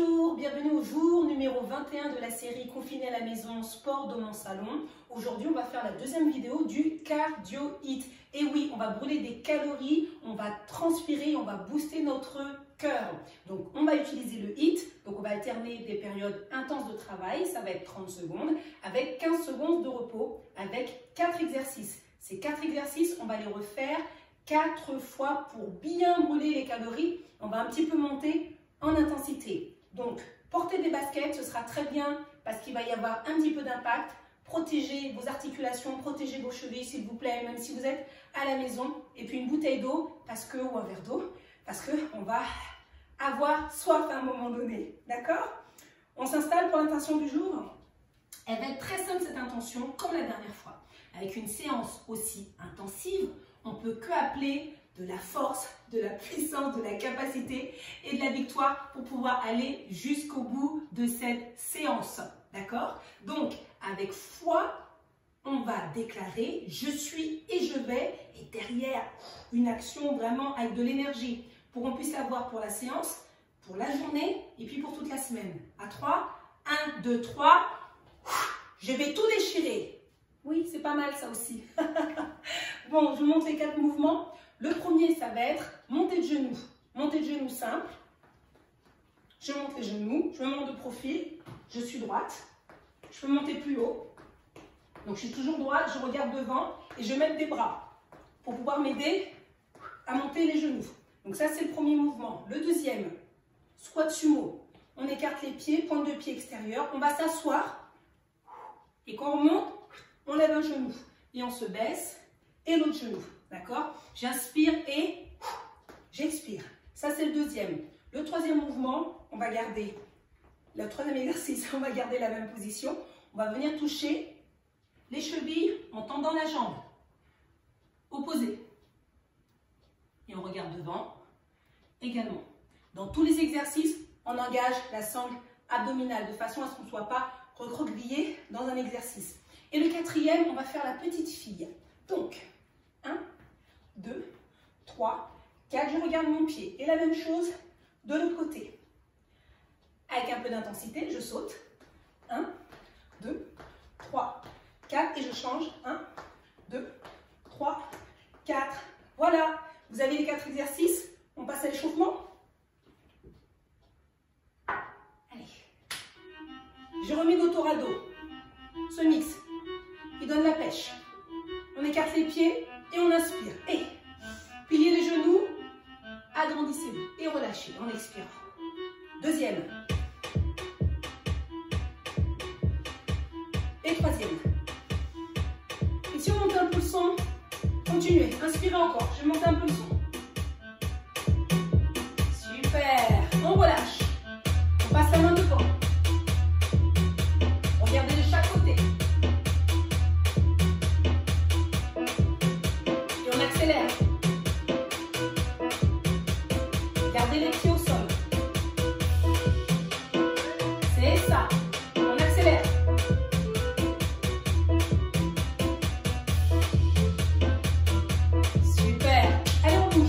Bonjour, bienvenue au jour numéro 21 de la série Confiné à la maison, sport dans mon salon. Aujourd'hui, on va faire la deuxième vidéo du cardio hit. Et oui, on va brûler des calories, on va transpirer, on va booster notre cœur. Donc, on va utiliser le hit. Donc, on va alterner des périodes intenses de travail, ça va être 30 secondes, avec 15 secondes de repos, avec 4 exercices. Ces 4 exercices, on va les refaire 4 fois pour bien brûler les calories. On va un petit peu monter en intensité. Donc, porter des baskets, ce sera très bien parce qu'il va y avoir un petit peu d'impact. Protégez vos articulations, protégez vos chevilles, s'il vous plaît, même si vous êtes à la maison. Et puis, une bouteille d'eau ou un verre d'eau parce qu'on va avoir soif à un moment donné. D'accord? On s'installe pour l'intention du jour. Elle va être très simple, cette intention, comme la dernière fois. Avec une séance aussi intensive, on ne peut que appeler de la force, de la puissance, de la capacité et de la victoire pour pouvoir aller jusqu'au bout de cette séance. D'accord? Donc, avec foi, on va déclarer « Je suis et je vais » et derrière, une action vraiment avec de l'énergie pour qu'on puisse l'avoir pour la séance, pour la journée et puis pour toute la semaine. À 3, 1, 2, 3, je vais tout déchirer. Oui, c'est pas mal ça aussi. Bon, je vous montre les 4 mouvements. Le premier, ça va être montée de genoux. Montée de genoux simple. Je monte les genoux, je me monte de profil, je suis droite. Je peux monter plus haut. Donc, je suis toujours droite, je regarde devant et je mets des bras pour pouvoir m'aider à monter les genoux. Donc, ça, c'est le premier mouvement. Le deuxième, squat sumo. On écarte les pieds, pointe de pied extérieur. On va s'asseoir et quand on monte, on lève un genou et on se baisse et l'autre genou. D'accord? J'inspire et j'expire. Ça, c'est le deuxième. Le troisième mouvement, on va garder. Le troisième exercice, on va garder la même position. On va venir toucher les chevilles en tendant la jambe. Opposée. Et on regarde devant également. Dans tous les exercices, on engage la sangle abdominale de façon à ce qu'on ne soit pas recroquevillé dans un exercice. Et le quatrième, on va faire la petite fille. Donc, 1, 2, 3, 4, je regarde mon pied. Et la même chose de l'autre côté. Avec un peu d'intensité, je saute. 1, 2, 3, 4 et je change. 1, 2, 3, 4. Voilà, vous avez les 4 exercices. On passe à l'échauffement. Allez. Je remets Dotorado. Ce mix. Il donne la pêche. On écarte les pieds et on inspire. Et pliez les genoux, agrandissez-vous et relâchez. On expire. Deuxième. Et troisième. Et si on monte un peu le son, continuez. Inspirez encore. Je monte un peu le son. Super. On relâche. On passe la main devant. Regardez de chaque côté. Gardez les pieds au sol. C'est ça. On accélère. Super. Allez, on bouge.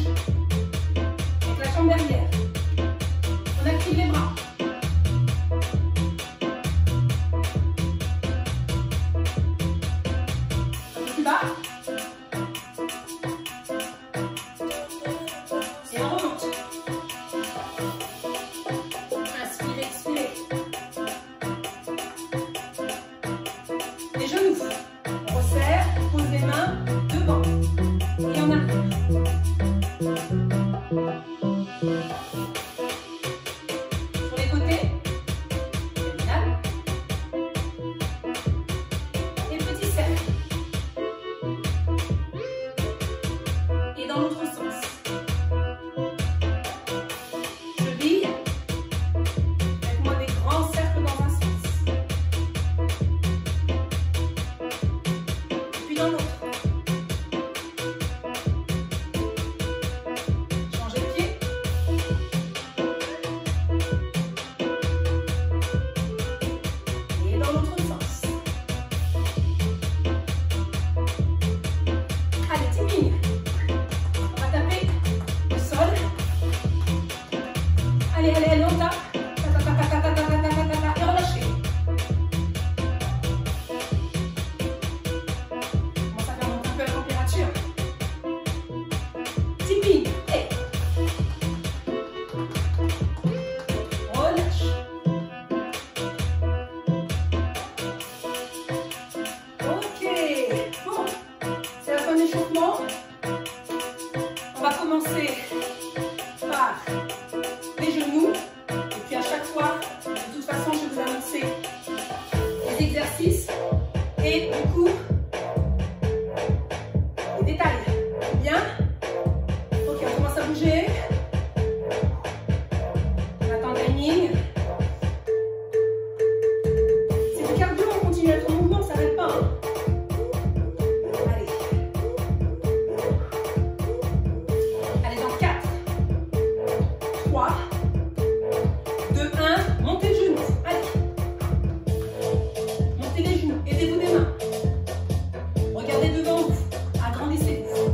yin. C'est le cardio, on continue à ton mouvement, on s'arrête pas. Hein. Allez. Allez, dans 4, 3, 2, 1, montez les genoux. Allez. Montez les genoux, aidez-vous des mains. Regardez devant vous, agrandissez-vous.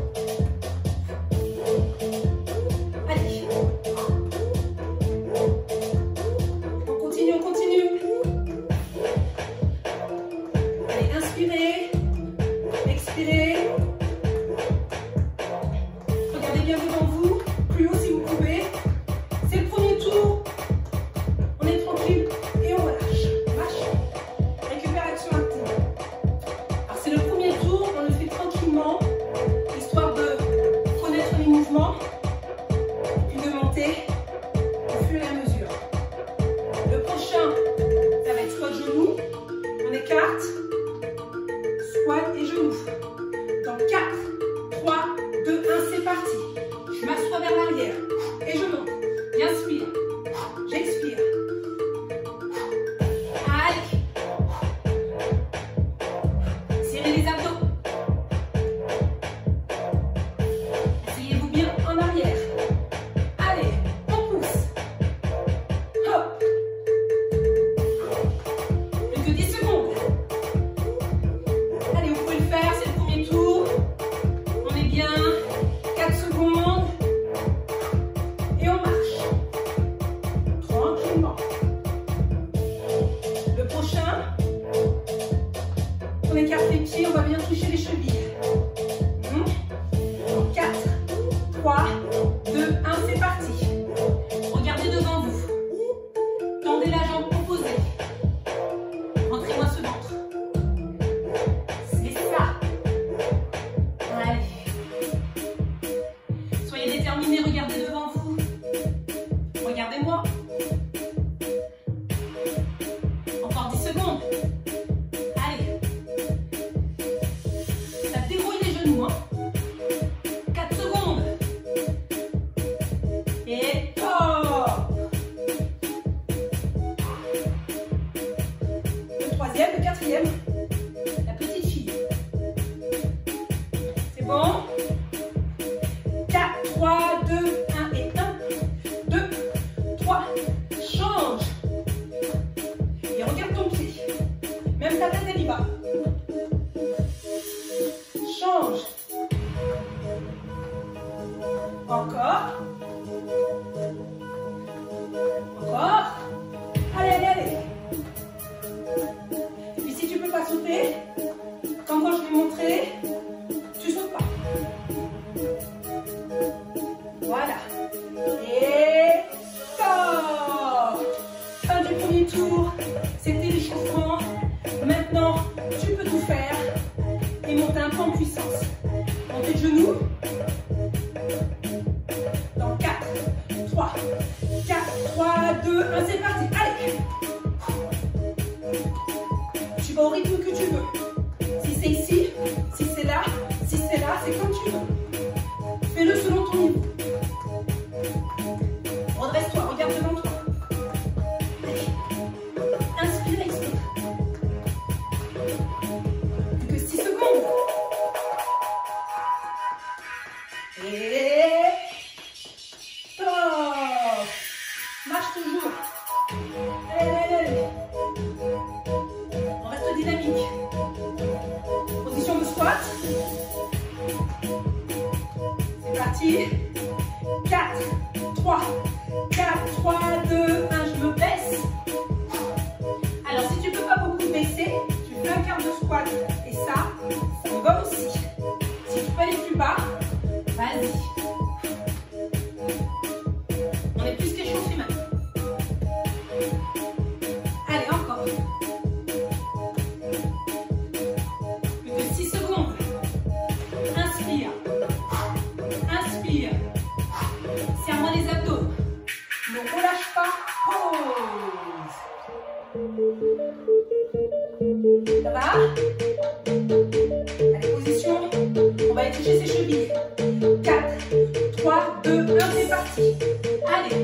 Allez,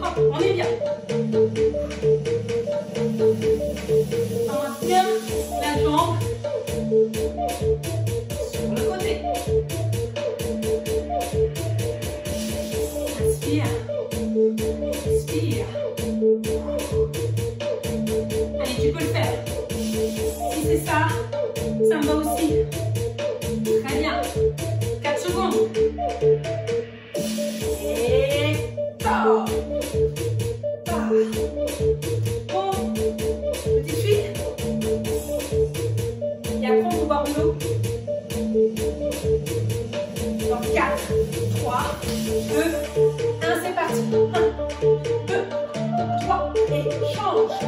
hop, on est bien. On inspire, la jambe sur le côté. Inspire, inspire. Allez, tu peux le faire. Si c'est ça, ça me va aussi. Très bien. 4 secondes. Et top. Oh, petite fuite. Et après, on repart au dos. Dans 4, 3, 2, 1, c'est parti. 1, 2, 3, et change.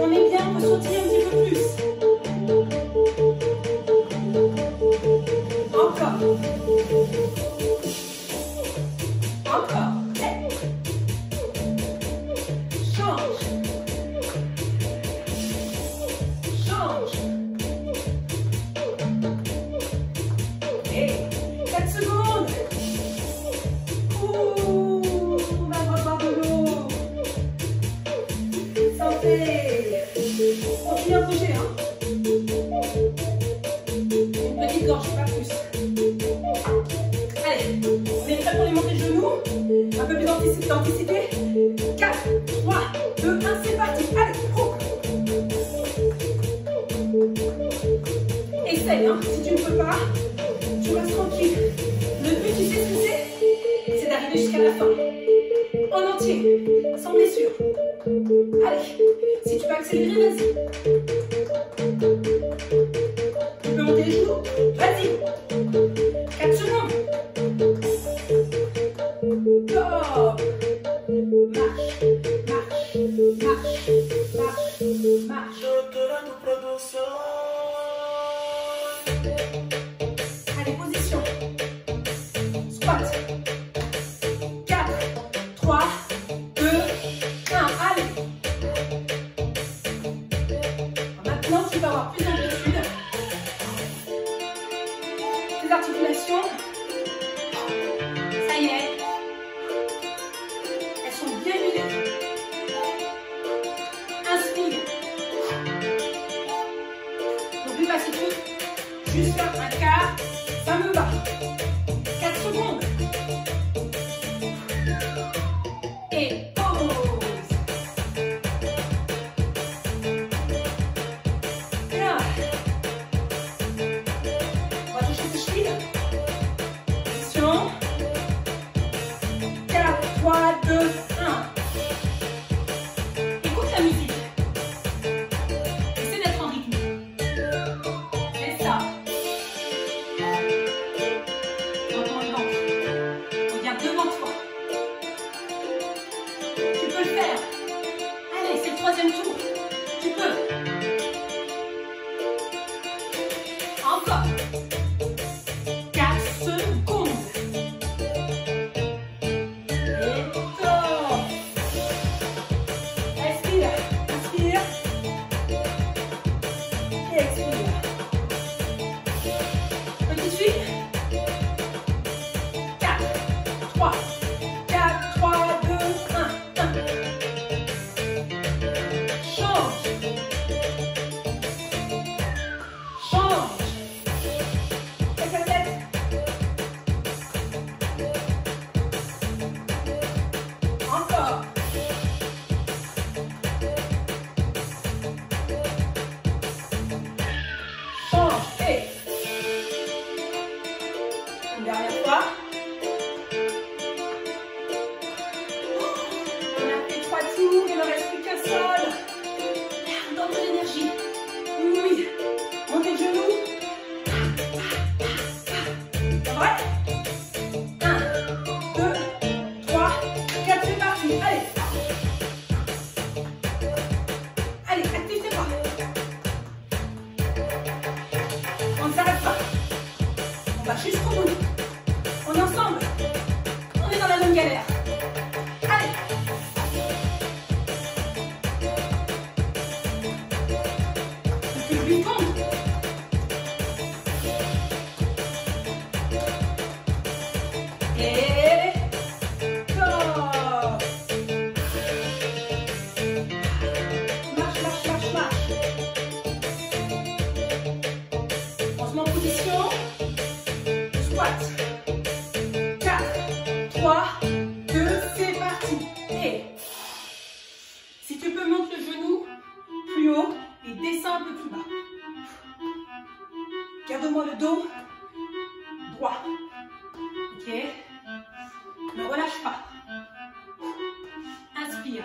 On est bien, on peut sauter un petit peu plus. Encore. Encore. D'anticiper. 4, 3, 2, 1, c'est parti. Allez, pro. Essaye, hein. Si tu ne peux pas, tu restes tranquille. Le but, tu sais ce que c'est d'arriver jusqu'à la fin. En entier, sans blessure. Allez, si tu peux accélérer, vas-y. Tu peux monter les genoux. Vas-y. 4 secondes. respire.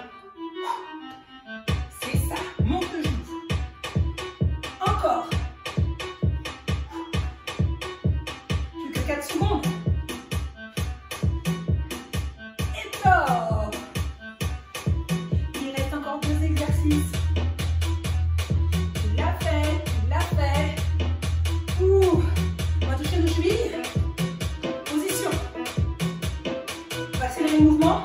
C'est ça, monte le genou. Encore. Plus que 4 secondes. Et top. Il reste encore 2 exercices. La paix, la paix. Ouh, on va toucher nos chevilles. Position. On va accélérer le mouvement.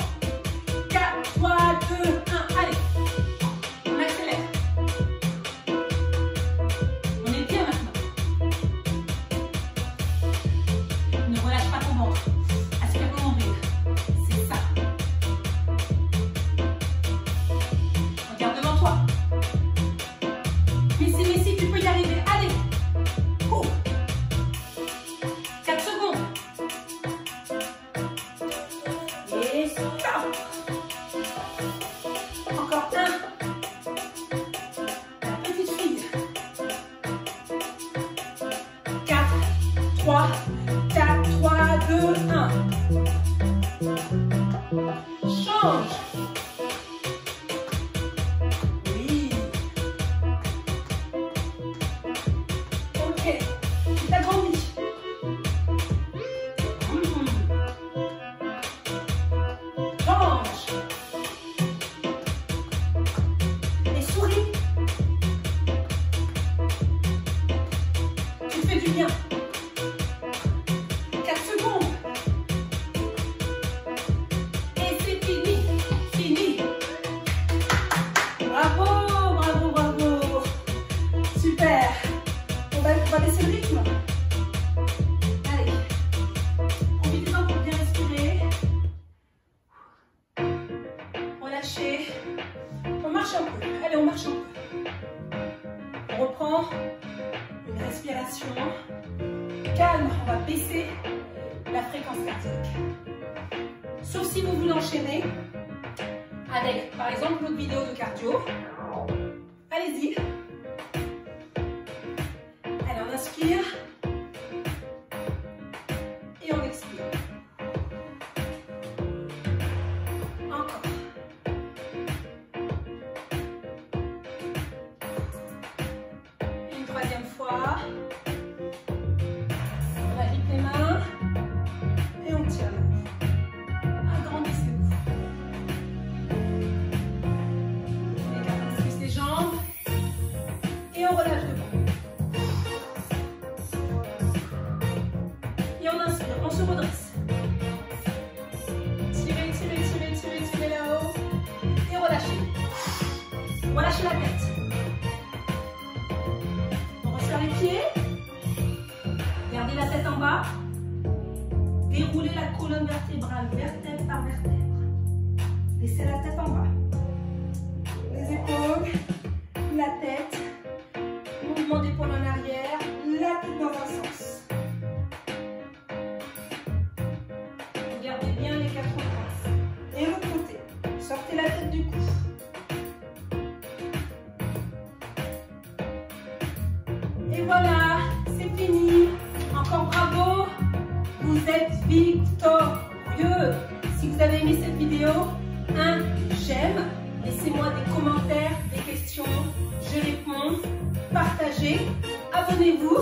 Abonnez-vous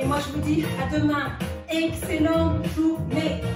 et moi je vous dis à demain. Excellente journée.